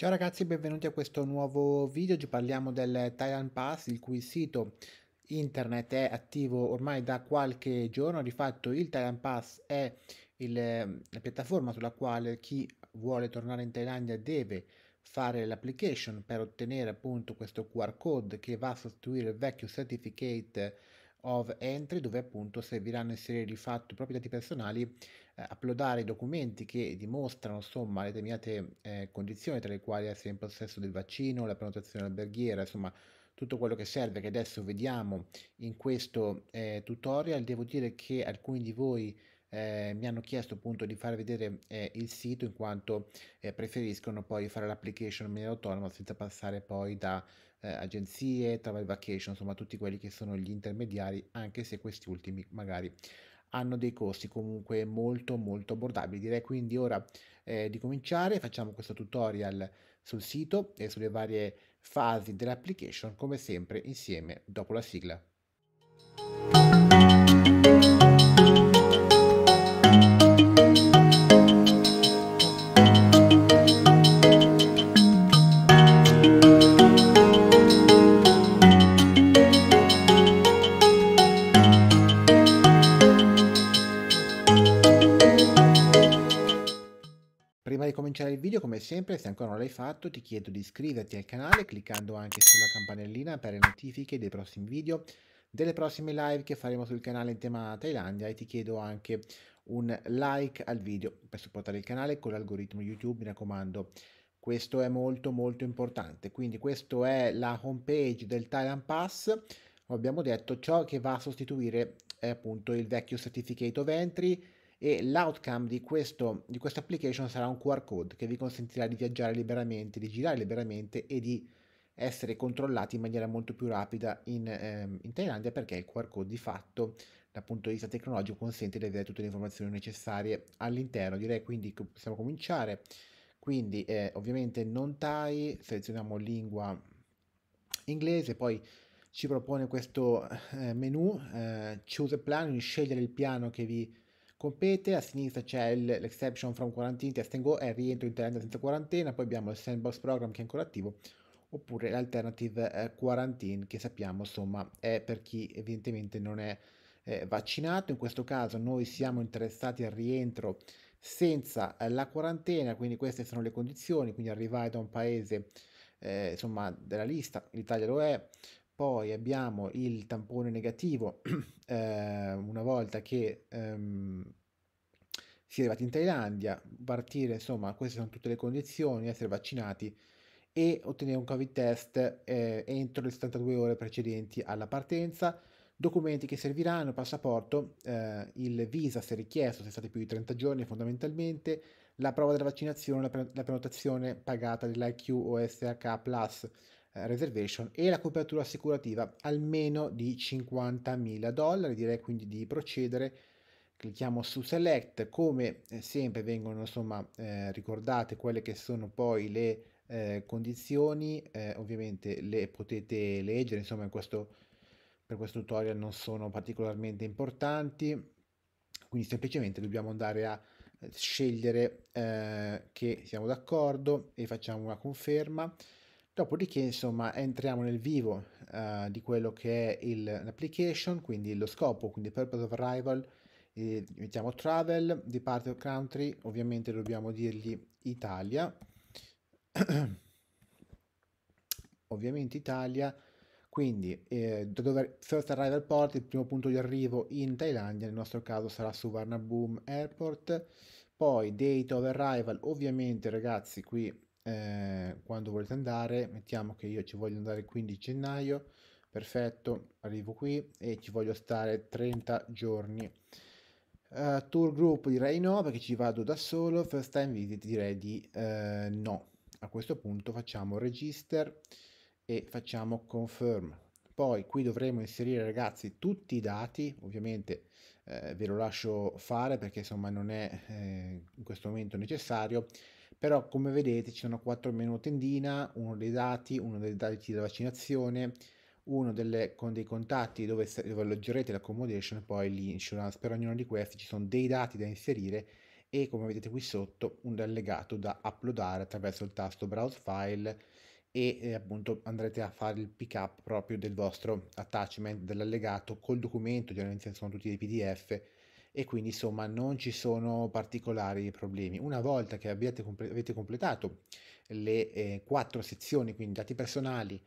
Ciao ragazzi, benvenuti a questo nuovo video. Oggi parliamo del Thailand Pass, il cui sito internet è attivo ormai da qualche giorno. Di fatto il Thailand Pass è la piattaforma sulla quale chi vuole tornare in Thailandia deve fare l'application per ottenere appunto questo QR code che va a sostituire il vecchio Certificate of Entry, dove appunto serviranno a inserire di fatto i propri dati personali, uploadare i documenti che dimostrano insomma determinate condizioni, tra le quali essere in possesso del vaccino, la prenotazione alberghiera, insomma tutto quello che serve, che adesso vediamo in questo tutorial. Devo dire che alcuni di voi mi hanno chiesto appunto di far vedere il sito, in quanto preferiscono poi fare l'application in maniera autonoma senza passare poi da agenzie, travel vacation, insomma tutti quelli che sono gli intermediari, anche se questi ultimi magari hanno dei costi comunque molto abbordabili. Direi quindi ora di cominciare. Facciamo questo tutorial sul sito e sulle varie fasi dell'application, come sempre insieme dopo la sigla. Il video, come sempre, se ancora non l'hai fatto ti chiedo di iscriverti al canale cliccando anche sulla campanellina per le notifiche dei prossimi video, delle prossime live che faremo sul canale in tema Thailandia, e ti chiedo anche un like al video per supportare il canale con l'algoritmo YouTube, mi raccomando, questo è molto importante. Quindi questa è la home page del Thailand Pass, come abbiamo detto. Ciò che va a sostituire è appunto il vecchio Certificate of Entry, e l'outcome di questa application sarà un QR code che vi consentirà di viaggiare liberamente, di girare liberamente e di essere controllati in maniera molto più rapida in Thailandia, perché il QR code di fatto dal punto di vista tecnologico consente di avere tutte le informazioni necessarie all'interno. Direi quindi che possiamo cominciare. Quindi ovviamente non Thai, selezioniamo lingua inglese, poi ci propone questo menu, choose a plan, quindi scegliere il piano che vi compete. A sinistra c'è l'exception from quarantine, test and go, è il rientro in Thailandia senza quarantena. Poi abbiamo il sandbox program che è ancora attivo, oppure l'alternative quarantine, che sappiamo insomma è per chi evidentemente non è vaccinato. In questo caso noi siamo interessati al rientro senza la quarantena, quindi queste sono le condizioni, quindi arrivare da un paese insomma della lista, l'Italia lo è. Poi abbiamo il tampone negativo una volta che si è arrivati in Thailandia, partire, insomma queste sono tutte le condizioni, essere vaccinati e ottenere un COVID test entro le 72 ore precedenti alla partenza. Documenti che serviranno: passaporto, il visa se richiesto, se state più di 30 giorni fondamentalmente, la prova della vaccinazione, la prenotazione pagata dell'IQOSH Plus Reservation e la copertura assicurativa almeno di $50.000. Direi quindi di procedere. Clicchiamo su select. Come sempre vengono insomma ricordate quelle che sono poi le condizioni, ovviamente le potete leggere, insomma per questo tutorial non sono particolarmente importanti, quindi semplicemente dobbiamo andare a scegliere che siamo d'accordo e facciamo una conferma. Dopodiché insomma entriamo nel vivo di quello che è l'application, quindi lo scopo, quindi purpose of arrival, mettiamo travel, departure country, ovviamente dobbiamo dirgli Italia, ovviamente Italia, quindi first arrival port, il primo punto di arrivo in Thailandia, nel nostro caso sarà Suvarnabhumi Airport. Poi date of arrival, ovviamente ragazzi qui quando volete andare, mettiamo che io ci voglio andare il 15 gennaio, perfetto, arrivo qui e ci voglio stare 30 giorni. Tour group direi no, perché ci vado da solo. First time visit direi di no. A questo punto facciamo register e facciamo confirm. Poi qui dovremo inserire ragazzi tutti i dati, ovviamente ve lo lascio fare perché insomma non è in questo momento necessario. Però come vedete ci sono 4 menu tendina, uno dei dati, uno dei dati della vaccinazione, uno con dei contatti dove alloggerete, l'accommodation, e poi l'insurance. Per ognuno di questi ci sono dei dati da inserire e come vedete qui sotto un allegato da uploadare attraverso il tasto Browse File e appunto andrete a fare il pick up proprio del vostro attachment, dell'allegato col documento, generalmente sono tutti dei PDF e quindi insomma non ci sono particolari problemi. Una volta che avete completato le 4 sezioni, quindi dati personali,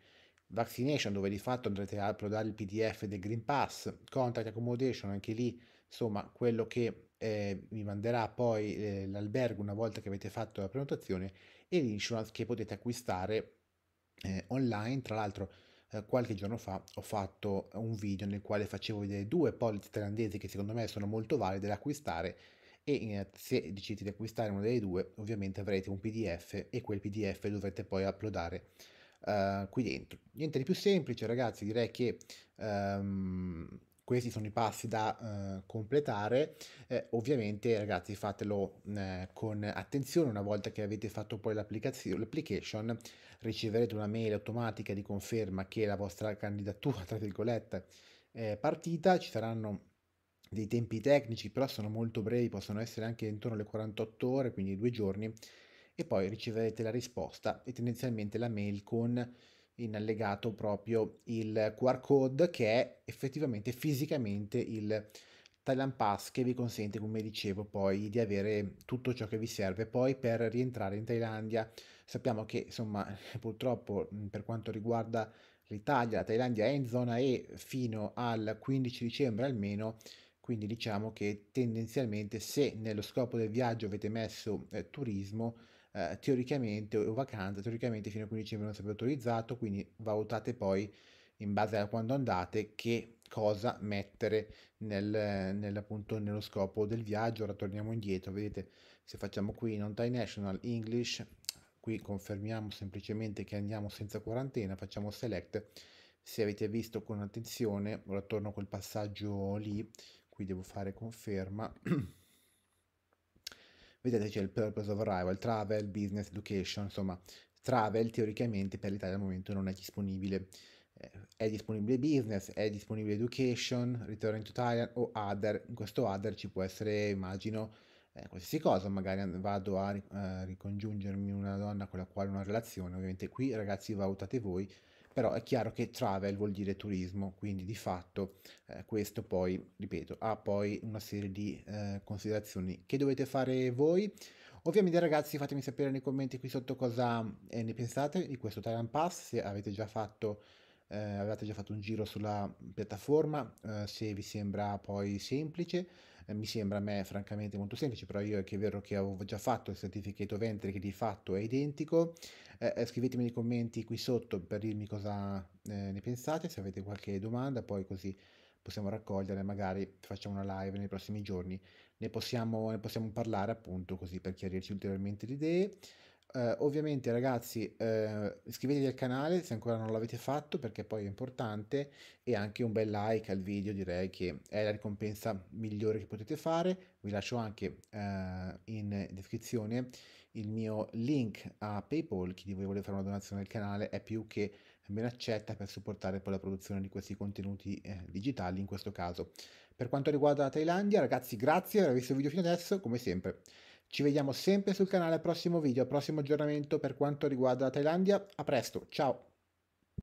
vaccination dove di fatto andrete a uploadare il PDF del Green Pass, contact accommodation, anche lì insomma quello che vi manderà poi l'albergo una volta che avete fatto la prenotazione, e l'insurance che potete acquistare online. Tra l'altro qualche giorno fa ho fatto un video nel quale facevo vedere 2 polizze thailandesi che secondo me sono molto valide da acquistare, e se decidete di acquistare una delle 2 ovviamente avrete un PDF e quel PDF dovrete poi uploadare qui dentro. Niente di più semplice ragazzi, direi che questi sono i passi da completare. Ovviamente ragazzi fatelo con attenzione. Una volta che avete fatto poi l'application riceverete una mail automatica di conferma che la vostra candidatura tra virgolette è partita. Ci saranno dei tempi tecnici, però sono molto brevi, possono essere anche intorno alle 48 ore, quindi 2 giorni, e poi riceverete la risposta e tendenzialmente la mail con in allegato proprio il QR code, che è effettivamente fisicamente il Thailand Pass, che vi consente, come dicevo, poi di avere tutto ciò che vi serve poi per rientrare in Thailandia. Sappiamo che insomma purtroppo per quanto riguarda l'Italia, la Thailandia è in zona E fino al 15 dicembre almeno, quindi diciamo che tendenzialmente se nello scopo del viaggio avete messo turismo, teoricamente o vacanza, teoricamente fino al 15 dicembre non sarebbe autorizzato, quindi valutate poi in base a quando andate che cosa mettere appunto nello scopo del viaggio. Ora torniamo indietro, vedete se facciamo qui non Thai National English, qui confermiamo semplicemente che andiamo senza quarantena, facciamo select. Se avete visto con attenzione, ora torno col passaggio lì, qui devo fare conferma. Vedete c'è il purpose of arrival, travel, business, education, insomma travel teoricamente per l'Italia al momento non è disponibile, è disponibile business, è disponibile education, return to Thailand o other. In questo other ci può essere immagino qualsiasi cosa, magari vado a ricongiungermi una donna con la quale ho una relazione. Ovviamente qui ragazzi valutate voi, però è chiaro che travel vuol dire turismo, quindi di fatto questo poi, ripeto, ha poi una serie di considerazioni che dovete fare voi. Ovviamente ragazzi fatemi sapere nei commenti qui sotto cosa ne pensate di questo Thailand Pass, se avevate già fatto un giro sulla piattaforma, se vi sembra poi semplice. Mi sembra a me francamente molto semplice, però io è che è vero che avevo già fatto il Certificate of Entry che di fatto è identico. Scrivetemi nei commenti qui sotto per dirmi cosa ne pensate, se avete qualche domanda, poi così possiamo raccogliere, magari facciamo una live nei prossimi giorni, ne possiamo parlare appunto, così per chiarirci ulteriormente le idee. Ovviamente ragazzi iscrivetevi al canale se ancora non l'avete fatto, perché poi è importante, e anche un bel like al video direi che è la ricompensa migliore che potete fare. Vi lascio anche in descrizione il mio link a PayPal, chi di voi vuole fare una donazione al canale è più che ben accetta per supportare poi la produzione di questi contenuti digitali in questo caso. Per quanto riguarda la Thailandia ragazzi, grazie per aver visto il video fino adesso, come sempre ci vediamo sempre sul canale al prossimo video, al prossimo aggiornamento per quanto riguarda la Thailandia. A presto, ciao!